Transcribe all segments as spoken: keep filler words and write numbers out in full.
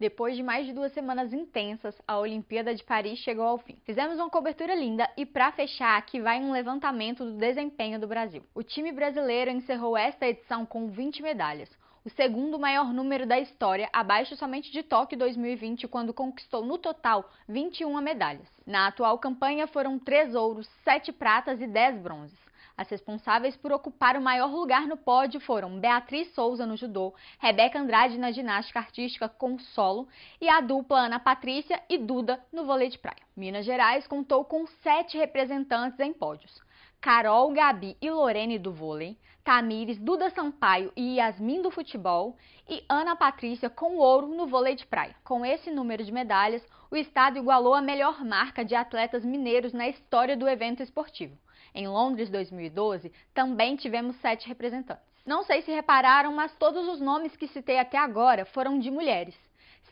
Depois de mais de duas semanas intensas, a Olimpíada de Paris chegou ao fim. Fizemos uma cobertura linda e, para fechar, aqui vai um levantamento do desempenho do Brasil. O time brasileiro encerrou esta edição com vinte medalhas, o segundo maior número da história, abaixo somente de Tóquio dois mil e vinte, quando conquistou no total vinte e uma medalhas. Na atual campanha foram três ouros, sete pratas e dez bronzes. As responsáveis por ocupar o maior lugar no pódio foram Beatriz Souza no judô, Rebeca Andrade na ginástica artística com solo e a dupla Ana Patrícia e Duda no vôlei de praia. Minas Gerais contou com sete representantes em pódios. Carol, Gabi e Lorene do vôlei, Tamires, Duda Sampaio e Yasmin do futebol e Ana Patrícia com ouro no vôlei de praia. Com esse número de medalhas, o estado igualou a melhor marca de atletas mineiros na história do evento esportivo. Em Londres dois mil e doze, também tivemos sete representantes. Não sei se repararam, mas todos os nomes que citei até agora foram de mulheres.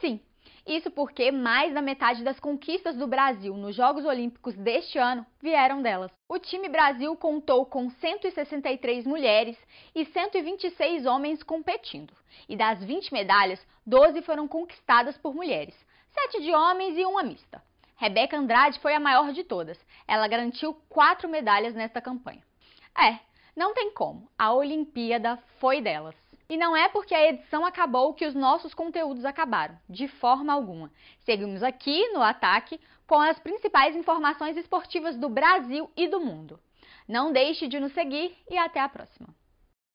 Sim. Isso porque mais da metade das conquistas do Brasil nos Jogos Olímpicos deste ano vieram delas. O time Brasil contou com cento e sessenta e três mulheres e cento e vinte e seis homens competindo. E das vinte medalhas, doze foram conquistadas por mulheres, sete de homens e uma mista. Rebeca Andrade foi a maior de todas. Ela garantiu quatro medalhas nesta campanha. É, não tem como. A Olimpíada foi delas. E não é porque a edição acabou que os nossos conteúdos acabaram, de forma alguma. Seguimos aqui no Ataque com as principais informações esportivas do Brasil e do mundo. Não deixe de nos seguir e até a próxima.